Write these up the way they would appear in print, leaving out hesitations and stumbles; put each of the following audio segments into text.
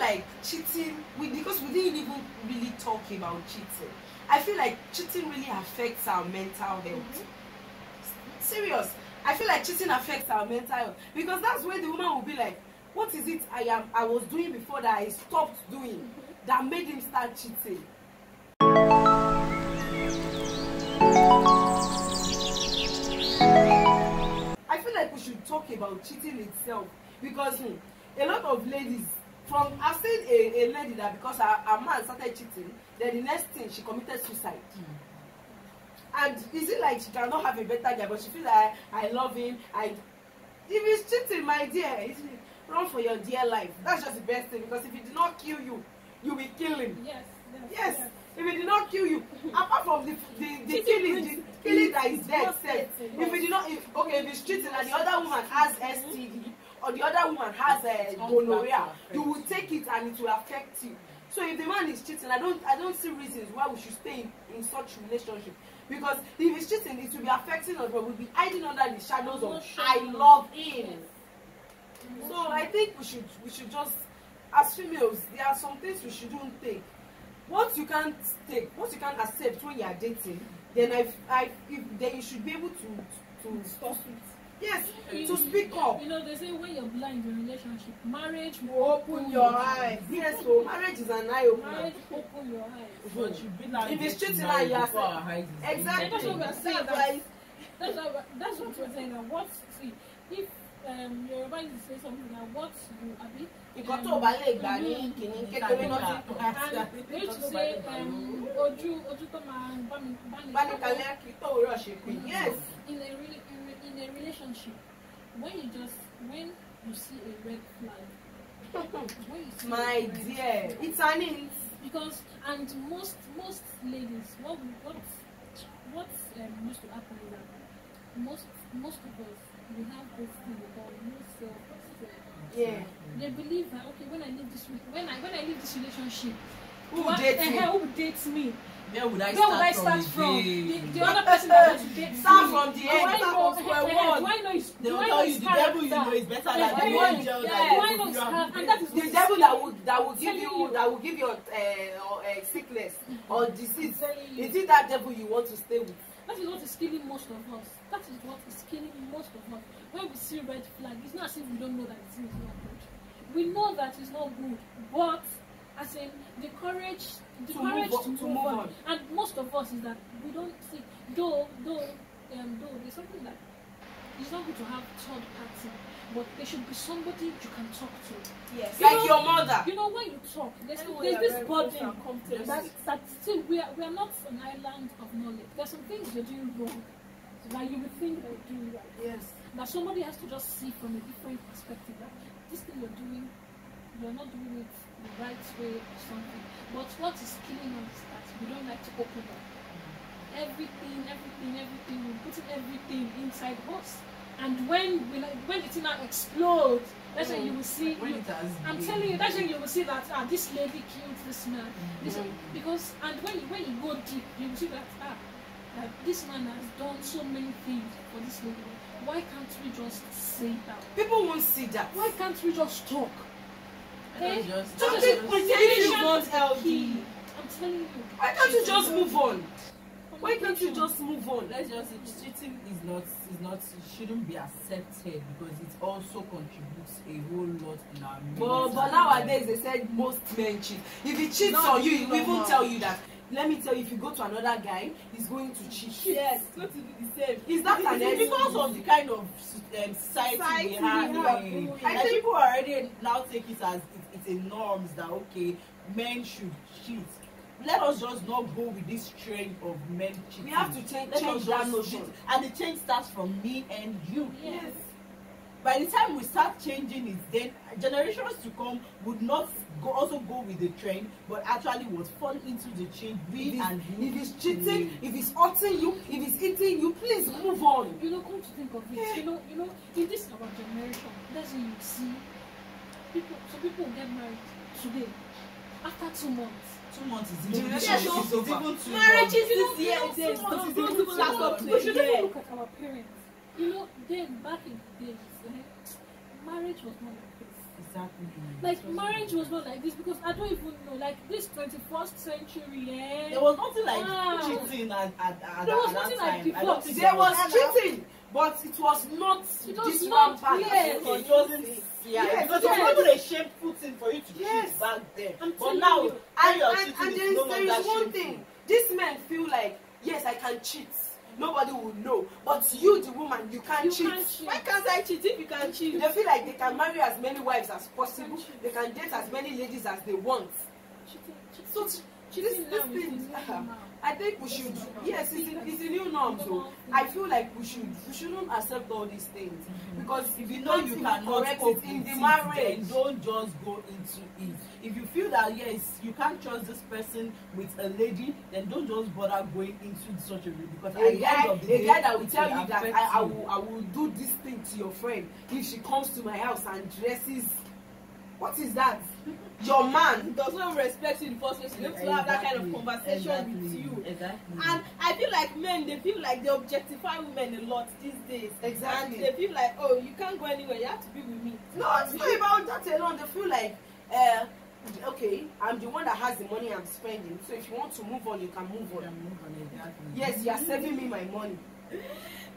like cheating, because we didn't even really talk about cheating. I feel like cheating really affects our mental health. Mm-hmm. Serious. I feel like cheating affects our mental health, because that's where the woman will be like, what is it I was doing before that I stopped doing that made him start cheating? I feel like we should talk about cheating itself, because a lot of ladies, I've seen a lady that because her man started cheating, then the next thing she committed suicide. And is it like she cannot have a better guy, but she feels like I love him. If it's cheating, my dear, it's, run for your dear life. That's just the best thing, because if he did not kill you, you will kill him. Yes. Yes. If he did not kill you, apart from the killing that is dead, if he did not, if it's cheating and the other woman has STD or the other woman has gonorrhea, you will take it and it will affect you. So if the man is cheating, I don't see reasons why we should stay in such relationship. Because if it's cheating, it will be affecting us, but we'll be hiding under the shadows of I love him. So I think we should just, as females, there are some things we shouldn't take. What you can't take, what you can't accept when you are dating, then then you should be able to stop it. Yes, to speak up. You know, they say when you're blind in a relationship, marriage will open your eyes. Yes, so marriage is an eye opener. Marriage will open your eyes. But you be like, if it's cheating, like yourself. Exactly. That's what we're saying. That's what we're saying. Now, what see if. Your advice is to say something like what you abi. You got to overlay that. You need to say oju to ma bani to rush it. Yes. In a relationship, when you see a red flag, my dear, it's an hint. Because and most ladies, what used to happen is that most of us. We have this thing about self-esteem. Yeah. They believe that okay, when I leave this relationship, who dates me? Where would I start from? The other person that wants to date start from the end. The devil that will give you sickness or disease. Is it that devil you want to stay with? That is what is killing most of us. That is what is killing most of us. When we see red flag, it's not as if we don't know that it's not good. We know that it's not good, but as in the courage to move on. And most of us is that we don't see. Though there's something that it's not good to have third party, but there should be somebody you can talk to. Yes, like your mother. You know when you talk, there's this burden that still we are not an island of knowledge. There's some things you're doing wrong that you would think that you're doing right. Yes. That somebody has to just see from a different perspective. That this thing you're doing, you're not doing it the right way or something. But what is killing us is that we don't like to open up. Everything. We put everything inside us. And when it now explodes, that's when you will see. I'm telling you, that's when you will see that this lady killed this man. Because when you go deep, you will see that this man has done so many things for this lady. Why can't we just say that? People won't see that. Why can't we just talk? I'm telling you. Why can't you just move on? Why can't you just move on? Let's just say cheating shouldn't be accepted, because it also contributes a whole lot in our marriage. But nowadays they said most men cheat. If he cheats on you, he will even tell you that. Let me tell you, if you go to another guy, he's going to cheat. Yes, going to do the same. Is that an excuse? Because of the kind of society we have. I think people already now take it as it's a norm that okay, men should cheat. Let us just not go with this trend of men cheating. We have to change that notion. And the change starts from me and you. Yes. By the time we start changing it, then generations to come would not also go with the trend, but actually would fall into the change. If it's cheating, if it's hurting you, if it's eating you, please move on. You know, come to think of it, you know, in this our generation, that's when you see people. So people get married today after 2 months. 2 months is even too. Marriage is this year. But you don't look at our parents. You know, then back in the days, marriage was not like this. Exactly. Like, marriage was not like this, because I don't even know, like, this 21st century, eh? There was nothing like cheating at that time. There was cheating, but it was not this one part. Yes. It wasn't this. Yeah, yes, because yes. It was not a shameful thing for you to yes. cheat back then. But now, you. And there is, no there is one thing. These men feel like, yes, I can cheat. Nobody will know. But you, the woman, you can cheat. Why can't I cheat if you can cheat? They feel like they can marry as many wives as possible. They can date as many ladies as they want. So I think we should, yes, it's a new norm. So I feel like we shouldn't accept all these things, because if you know you cannot correct it in the marriage, don't just go into it. If you feel that yes, you can't trust this person with a lady, then don't just bother going into such a way, because a guy that will tell you that I will do this thing to your friend if she comes to my house and dresses. What is that? Your man does not respect you in the first place. You have to have that kind of conversation with you. Exactly. And I feel like men, they feel like they objectify women a lot these days. Exactly. And they feel like, oh, you can't go anywhere. You have to be with me. No, it's not about that alone. They feel like, okay, I'm the one that has the money I'm spending. So if you want to move on, you can move on. Exactly. Yes, you are saving me my money.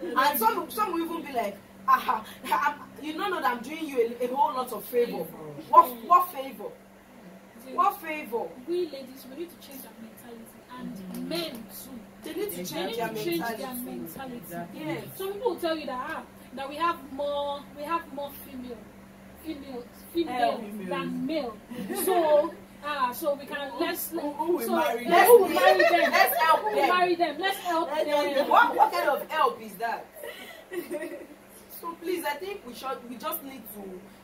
And some will even be like, aha, you know that I'm doing you a whole lot of favor. What favor? What favor? We ladies, we need to change our mentality, and men too. They need to change their mentality. Exactly. Yeah. Some people will tell you that that we have more females than male. So so we can let's marry them. What kind of help is that? So please, I think we just need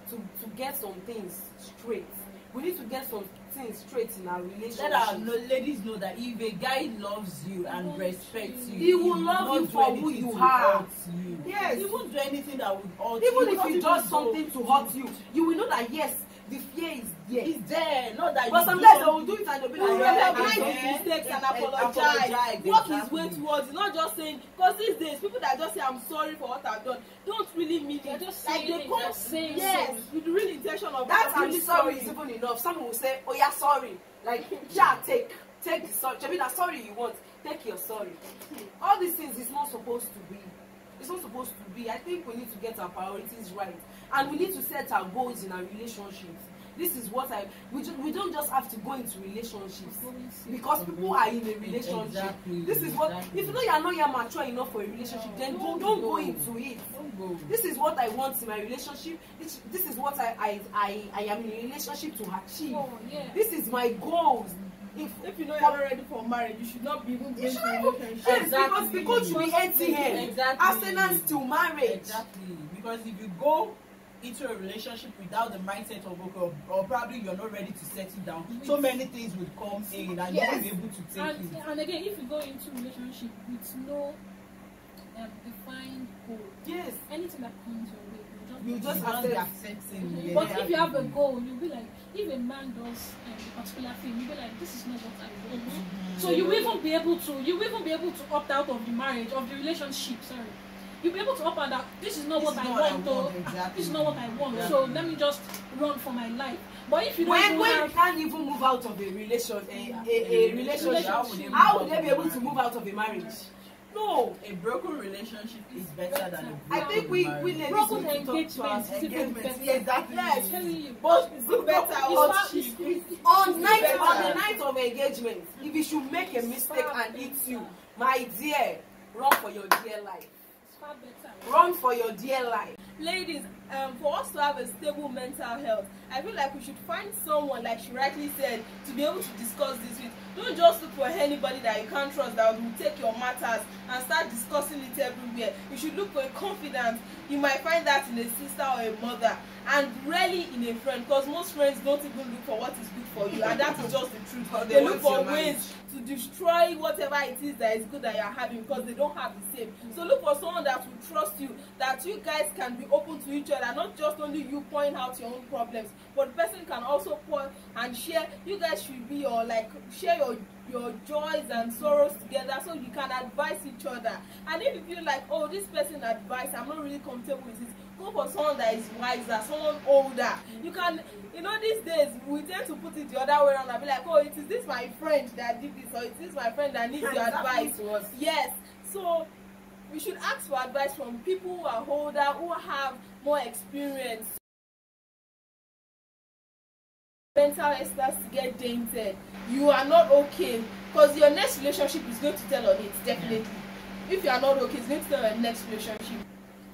to get some things straight. We need to get some things straight in our relationship. Let our ladies know that if a guy loves you and respects you, he will love you for who you are. Yes, he won't do anything that would hurt you. Even if he does something to hurt you, you will know that yes, the fear is there. It's there. Not that. But sometimes they will do it and they'll be like, "Recognize mistakes and apologize." Walk his way towards it. Not just saying, because these days people that just say, "I'm sorry for what I've done," don't really mean it. Just like they come saying, yes, with the real intention of that. I'm sorry is even enough. Someone will say, "Oh yeah, sorry." Like, yeah, take the sorry. I mean, that sorry you want, take your sorry. All these things is not supposed to be. It's not supposed to be. I think we need to get our priorities right, and we need to set our goals in our relationships. This is what we don't just have to go into relationships because people are in a relationship. Exactly. This is what if you know you are not yet mature enough for a relationship, then don't go into it. This is what I want in my relationship. This is what I am in a relationship to achieve. Oh, yeah. This is my goals. If you know you're not ready for marriage, you should not be even going to a relationship. Yes, exactly. Because we enter here. Exactly. Abstinence to marriage. Exactly. Because if you go into a relationship without the mindset of okay, or probably you're not ready to settle down, so many things would come in and yes. you won't be able to take it. And again, if you go into a relationship with no defined goal, yes, anything that comes your way, you just have to accept it. But if you have a goal, you'll be like, if a man does a particular thing, you'll be like, this is not what I want. So you won't be able to opt out of the marriage, of the relationship, sorry. You'll be able to opt out that this is not what I want. Exactly. This is not what I want. Exactly. So let me just run for my life. But if you don't you can't even move out of a relationship, how would they be able to move out of a marriage? No, a broken relationship is better than a broken marriage. I think we ladies broken need to engagement. Yes, exactly. Yes, you. But it's better on the night of engagement. If you should make a mistake and eat you, my dear, run for your dear life. It's far better. Run for your dear life. Ladies, for us to have a stable mental health, I feel like we should find someone, like she rightly said, to be able to discuss this with. Don't just look for anybody that you can't trust that will take your matters and start discussing it everywhere. You should look for a confidant. You might find that in a sister or a mother, and rarely in a friend, because most friends don't even look for what is good for you, and that is just the truth. They look for ways to destroy whatever it is that is good that you are having, because they don't have the same. So look for someone that will trust you, that you guys can be open to each other, not just only you point out your own problems, but the person can also point and share. You guys should be share your joys and sorrows together, so you can advise each other. And if you feel like, oh, this person advice, I'm not really comfortable with it, go look for someone that is wiser, someone older. You can, you know, these days we tend to put it the other way around and be like, oh, it is this my friend that did this, or it is my friend that needs your advice. Yes. So we should ask for advice from people who are older, who have more experience. Mental experts to get dated. You are not okay, because your next relationship is going to tell on it, definitely. If you are not okay, it's going to tell on your next relationship.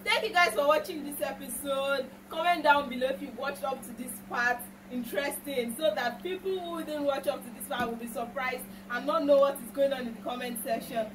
Thank you guys for watching this episode. Comment down below if you watched up to this part. Interesting, so that people who didn't watch up to this part will be surprised and not know what is going on in the comment section.